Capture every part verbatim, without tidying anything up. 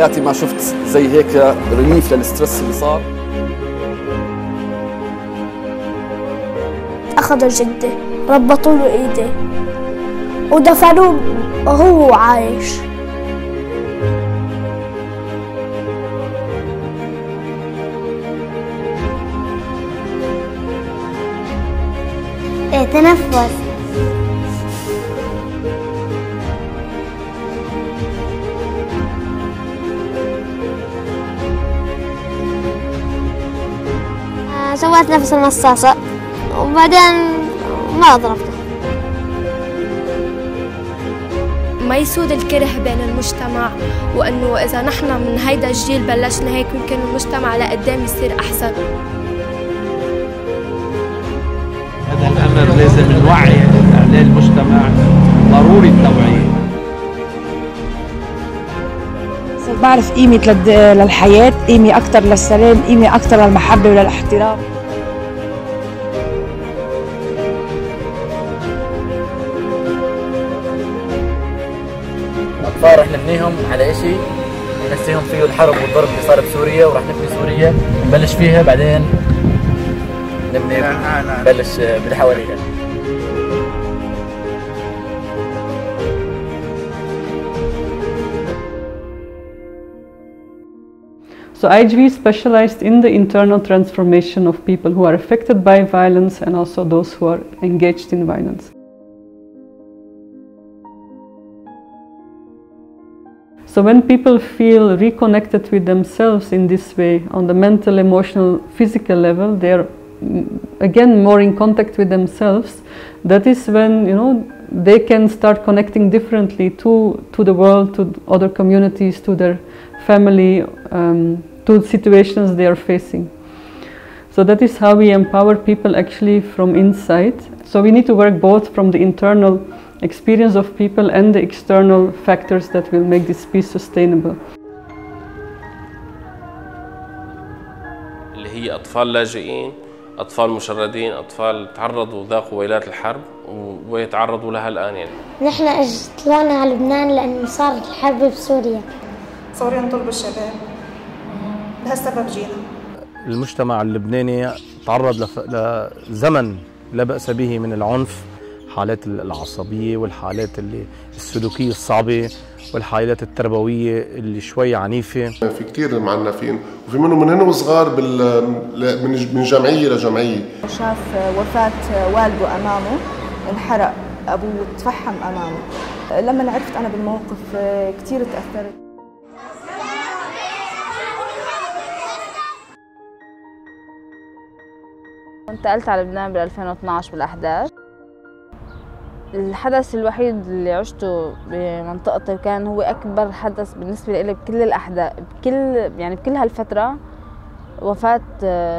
حياتي ما شفت زي هيك ريليف للستريس اللي صار. أخذ جدي ربطوا له إيديه ودفنوه وهو عايش. تنفس. سويت نفس المصاصة وبعدين ما ضربته. ما يسود الكره بين المجتمع، وأنه إذا نحن من هيدا الجيل بلشنا هيك يمكن المجتمع لقدام يصير أحسن. هذا الأمر لازم نوعي عليه المجتمع، ضروري التوعية. بعرف قيمة للحياة، قيمة أكثر للسلام، قيمة أكثر للمحبة وللاحترام. الأطفال رح نبنيهم على شيء ننسيهم فيه الحرب والضرب اللي صار بسوريا، ورح نبني سوريا نبلش فيها بعدين نبني نبلش باللي حوالينا. So I H V specialized in the internal transformation of people who are affected by violence and also those who are engaged in violence. So when people feel reconnected with themselves in this way, on the mental, emotional, physical level, they are again more in contact with themselves. That is when, you know, they can start connecting differently to to the world, to other communities, to their family, um, to situations they are facing. So that is how we empower people actually from inside. So we need to work both from the internal experience of people and the external factors that will make this peace sustainable. اللي هي أطفال لاجئين، أطفال مشردين، أطفال تعرضوا وذاقوا ويلات الحرب ويتعرضوا لها الآن. يعني نحن طلعنا على لبنان لأنه صارت الحرب بسوريا. صوريا نطلب الشباب، لهالسبب جينا. المجتمع اللبناني تعرض لزمن لا بأس به من العنف، حالات العصبية والحالات اللي السلوكية الصعبة والحالات التربوية اللي شوي عنيفة. في كتير معنفين، وفي منهم من هنا وصغار بال من جمعية لجمعية. شاف وفاة والده أمامه، انحرق، أبوه تفحم أمامه. لما عرفت أنا بالموقف كتير تأثرت. انتقلت على لبنان بال ألفين واثنعش بالأحداث. الحدث الوحيد اللي عشته بمنطقتي كان هو أكبر حدث بالنسبة لي بكل الأحداث، بكل يعني بكل هالفترة، وفاة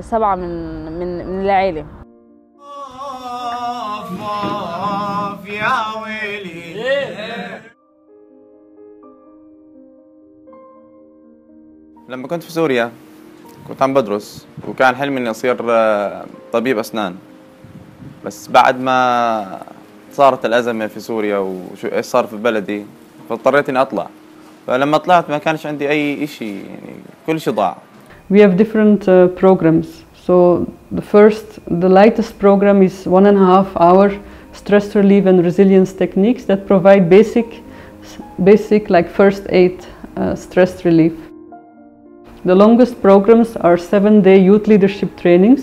سبعة من من من العائلة. لما كنت في سوريا كنت عم بدرس، وكان حلمي إني أصير طبيب أسنان، بس بعد ما صارت الأزمة في سوريا وشو إيش صار في بلدي فاضطريت إني أطلع. فلما طلعت ما كانش عندي أي شيء، يعني كل شيء ضاع. We have different uh, programs. So the first, the lightest program is one and a half hour stress relief and resilience techniques that provide basic, basic like first aid uh, stress relief. The longest programs are seven-day youth leadership trainings.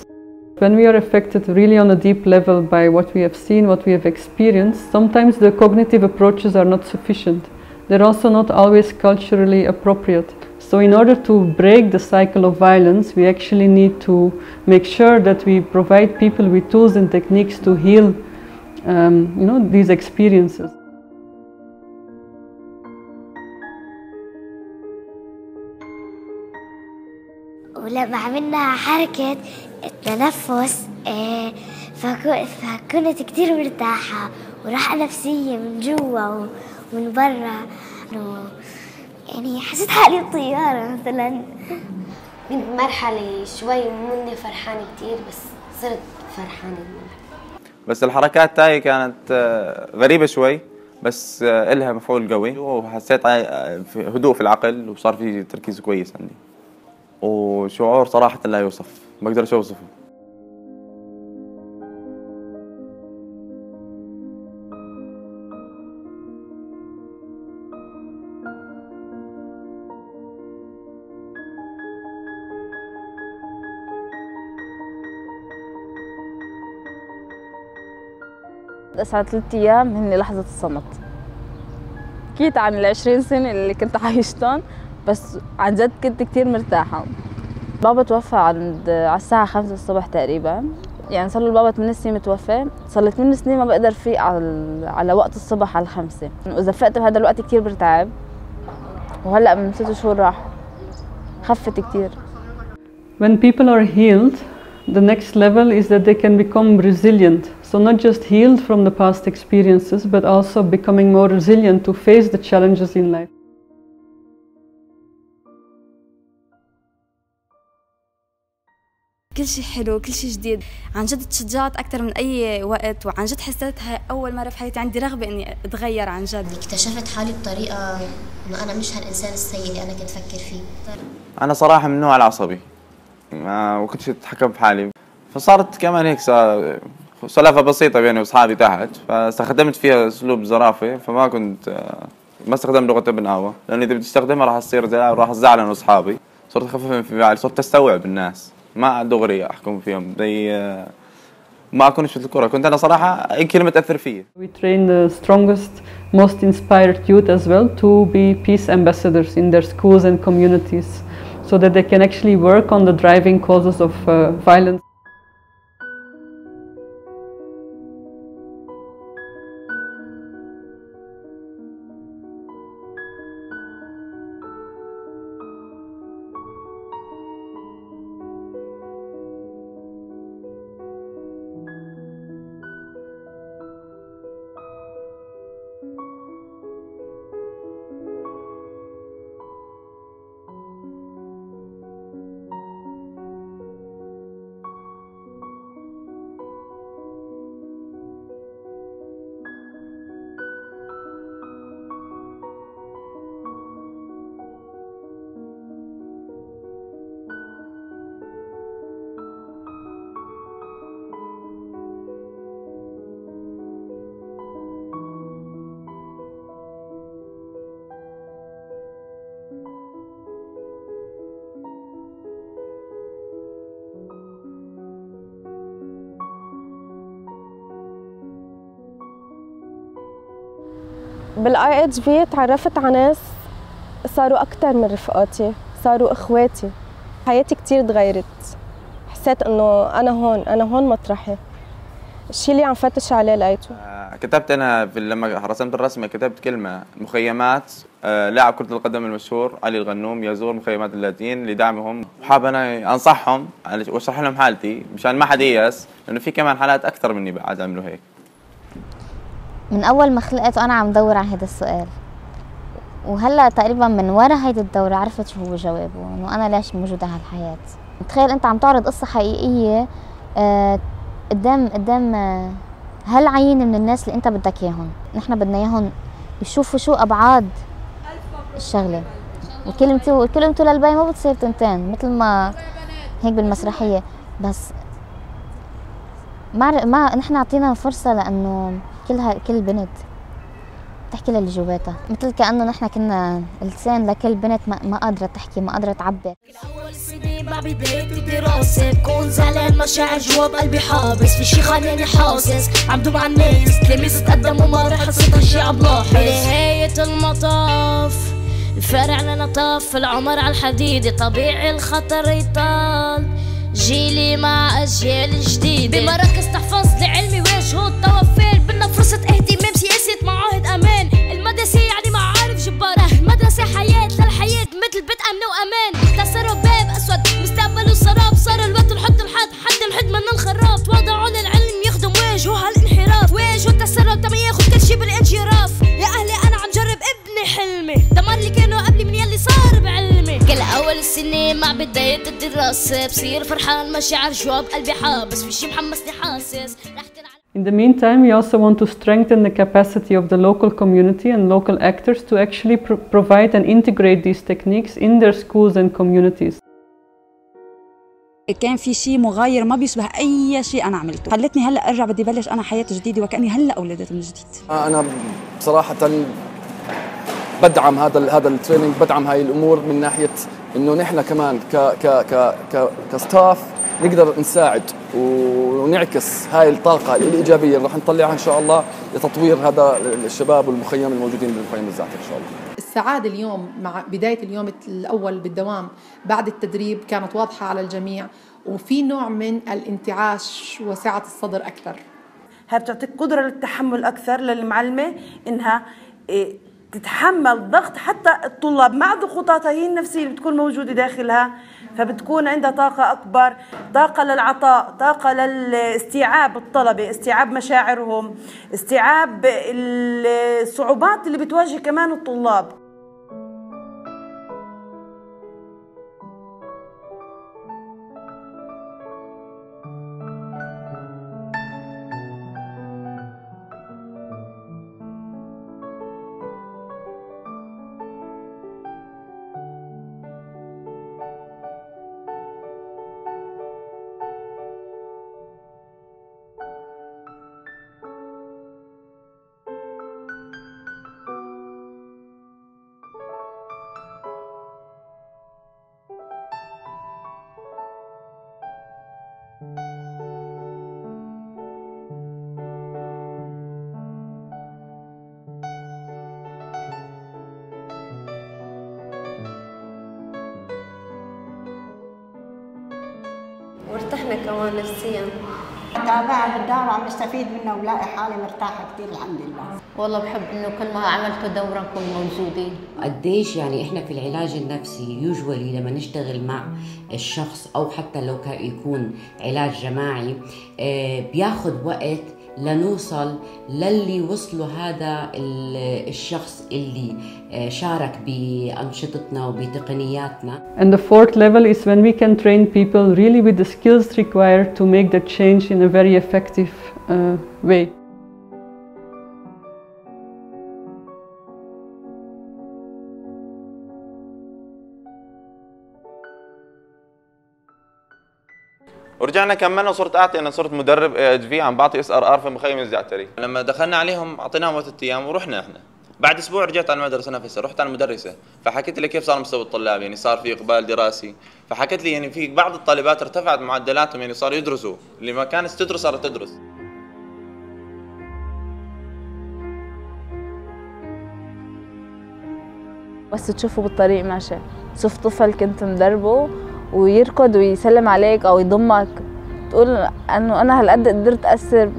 When we are affected really on a deep level by what we have seen, what we have experienced, sometimes the cognitive approaches are not sufficient. They're also not always culturally appropriate. So in order to break the cycle of violence, we actually need to make sure that we provide people with tools and techniques to heal um, you know, these experiences. ولما عملنا حركة التنفس فكنت كتير مرتاحة وراحة نفسية من جوا ومن برا، يعني حسيت حالي بطيارة مثلا. من مرحلة شوي مني فرحانة كتير، بس صرت فرحانة. بس الحركات تاعي كانت غريبة شوي، بس إلها مفعول قوي، وحسيت هدوء في العقل وصار في تركيز كويس عندي، وشعور صراحة لا يوصف، ما أقدرش أوصفه. أسعد ثلاث أيام هن لحظة الصمت. حكيت عن العشرين سنة اللي كنت عايشتهم، بس عن جد كنت كتير مرتاحة. بابا توفى عند على الساعة خمسة الصبح تقريبا، يعني صار له البابا ثمان سنين متوفى، صار لي ثمان سنين ما بقدر فيق على على وقت الصبح على الخمسة، وإذا فقت بهذا الوقت كتير برتعب. وهلأ من ست شهور راح خفت كتير. When people are healed, the next level is that they can become resilient. So not just healed from the past experiences, but also becoming more resilient to face the challenges in life. كل شيء حلو، كل شيء جديد، عن جد تشجعت أكثر من أي وقت، وعن جد حسيتها أول مرة في حياتي عندي رغبة إني أتغير عن جد. اكتشفت حالي بطريقة إنه أنا مش هالإنسان السيء اللي أنا كنت أفكر فيه. أنا صراحة من النوع العصبي، ما كنتش أتحكم بحالي، فصارت كمان هيك صار سلافة بسيطة بيني وأصحابي تحت، فاستخدمت فيها أسلوب زرافة، فما كنت ما استخدمت لغة ابن آوى، لأن إذا بدي أستخدمها راح أصير راح أزعل أنا وأصحابي. صرت أخفف انفعالي، صرت أستوعب الناس، ما دغري أحكم فيهم، زي ما أكونش مثل الكرة، كنت أنا صراحة أي كلمة تأثر فيي. We train the strongest, most inspired youth as well to be peace ambassadors in their schools and communities, so that they can actually work on the driving causes of uh, violence. بالاي اتش في تعرفت على ناس صاروا أكتر من رفقاتي، صاروا إخواتي، حياتي كتير تغيرت، حسيت إنه أنا هون، أنا هون مطرحي، الشيء اللي عم فتش عليه لقيته. كتبت أنا في لما رسمت الرسمة كتبت كلمة مخيمات لاعب كرة القدم المشهور علي الغنوم يزور مخيمات اللاجئين لدعمهم، وحاب أنا أنصحهم وأشرح لهم حالتي مشان ما حد ييأس، لأنه في كمان حالات أكثر مني بعد عملوا هيك. من أول ما خلقت وأنا عم دور على هذا السؤال، وهلأ تقريباً من ورا هيدي الدورة عرفت شو هو جوابه، إنه أنا ليش موجودة هالحياة. تخيل أنت عم تعرض قصة حقيقية قدام قدام هالعينة من الناس اللي أنت بدك إياهم، نحن بدنا إياهم يشوفوا شو أبعاد الشغلة، وكلمته وكلمته للبي ما بتصير تنتين مثل ما هيك بالمسرحية، بس ما ما نحن أعطينا فرصة لأنه كلها كل بنت بتحكي للي جواتها، مثل كأنه نحن كنا لسان لكل بنت ما قادرة تحكي، ما قادرة تعبر. أول سنة مع بداية الدراسة بكون زعلان، مشاعر جوا بقلبي حابس، في شي خلاني حاسس، عم دوب على الناس، تلاميذ تقدموا ما راح صرت شي عم لاحظ. بنهاية المطاف فرعنا نطاف، العمر على الحديدة طبيعي الخطر يطال، جيلي مع أجيال جديدة بمراكز تحفظ لعلمي واجهوا الطوافير، بدنا فرصة اهتمام سياسة معاهد أمان، المدرسة يعني معارف جبارة، المدرسة حياة للحياة مثل بيت أمن وأمان، كسروا باب أسود مستقبل السراب، صار الوقت نحط الحد حد الحد من الخراط، وضعوا للعلم يخدم واجهوا هالانحراف، واجهوا التسرب تم ياخد كل شي بالانجراف، يا أهلي أنا عم جرب ابني حلمي، دمار اللي كانوا قبلي من يلي صار بعلمي. كل أول سنة مع بداية الدراسة بصير فرحان، مشاعر جوا بقلبي حابس، في شي محمسني حاسس رح تنعل. In the meantime, we also want to strengthen the capacity of the local community and local actors to actually pro provide and integrate these techniques in their schools and communities. كان في شيء مغاير ما بيشبه اي شيء انا عملته، خلتني هلا ارجع بدي بلش انا حياه جديده وكاني هلا ولدت من جديد. انا بصراحه بدعم هذا هذا التريننج، بدعم هاي الامور من ناحيه انه نحن كمان ك ك ك ك كستاف نقدر نساعد ونعكس هاي الطاقه الايجابيه اللي راح نطلعها ان شاء الله لتطوير هذا الشباب والمخيم الموجودين بالمخيم الزعتري ان شاء الله. السعادة اليوم مع بداية اليوم الأول بالدوام بعد التدريب كانت واضحة على الجميع، وفي نوع من الانتعاش وسعة الصدر أكثر. هي بتعطيك قدرة للتحمل أكثر للمعلمة، إنها تتحمل ضغط حتى الطلاب مع ضغوطاتها هي النفسية اللي بتكون موجودة داخلها، فبتكون عندها طاقة أكبر، طاقة للعطاء، طاقة للاستيعاب الطلبة، استيعاب مشاعرهم، استيعاب الصعوبات اللي بتواجه كمان الطلاب. وارتحنا كمان نفسيا. تابعها بالدار وعم استفيد منها ولاقي حالي مرتاحه كثير الحمد لله. والله بحب انه كل ما عملته دوره نكون موجودين. قديش يعني احنا في العلاج النفسي يوجوالي لما نشتغل مع الشخص او حتى لو كان يكون علاج جماعي بياخذ وقت لنوصل للي وصلوا هذا الشخص اللي شارك بأنشطتنا وبتقنياتنا. And the fourth level is when we can train people really with the skills required to make the change in a very effective uh, way. ورجعنا كملنا وصرت اعطي، انا صرت مدرب اي اتش في، عم بعطي اس ار ار في مخيم الزعتري. لما دخلنا عليهم اعطيناهم ثلاث ايام ورحنا احنا، بعد اسبوع رجعت على المدرسه نفسها، رحت على المدرسه فحكيت لي كيف صار مستوى الطلاب، يعني صار في اقبال دراسي، فحكت لي يعني في بعض الطالبات ارتفعت معدلاتهم، يعني صاروا يدرسوا اللي ما كانت تدرس صارت تدرس. بس تشوفه بالطريق ماشي، تشوف طفل كنت مدربه ويركض ويسلم عليك او يضمك، تقول انه انا هالقد قدرت اثر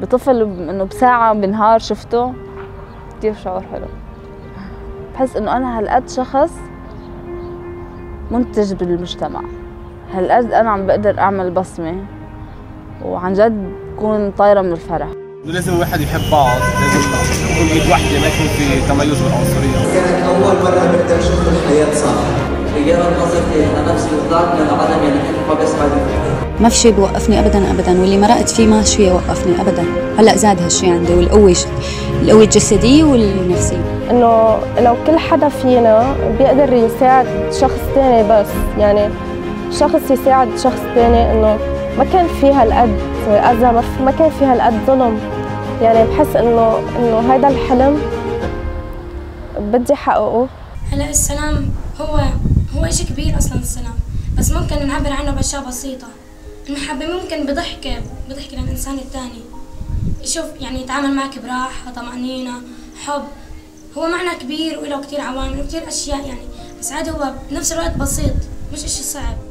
بطفل انه بساعه بنهار شفته، كثير شعور حلو. بحس انه انا هالقد شخص منتج بالمجتمع، هالقد انا عم بقدر اعمل بصمه، وعن جد بكون طايره من الفرح. لازم الواحد يحب بعض، لازم كل ايد واحده ما يكون في تميز بالعنصريه. كانت اول مره بقدر اشوف الحياه صح، غير القصدي انا نفسي طلعت من العدم، يعني ما بسعد. ما في شيء بيوقفني ابدا ابدا، واللي مرقت فيه ما شيء يوقفني ابدا. هلا زاد هالشيء عندي، والقوه القوه الجسديه والنفسيه، انه لو كل حدا فينا بيقدر يساعد شخص ثاني، بس يعني شخص يساعد شخص ثاني، انه ما كان في هالقد اذى، ما كان في هالقد ظلم. يعني بحس انه انه هيدا الحلم بدي حققه. هلا السلام هو هو شيء كبير أصلاً السلام، بس ممكن نعبر عنه بأشياء بسيطة. المحبة ممكن بضحكة، بضحكة للإنسان الثاني، يشوف يعني يتعامل معك براحة، طمأنينة، حب. هو معنى كبير وله كتير عوامل وكتير أشياء يعني، بس عاد هو بنفس الوقت بسيط، مش إشي صعب.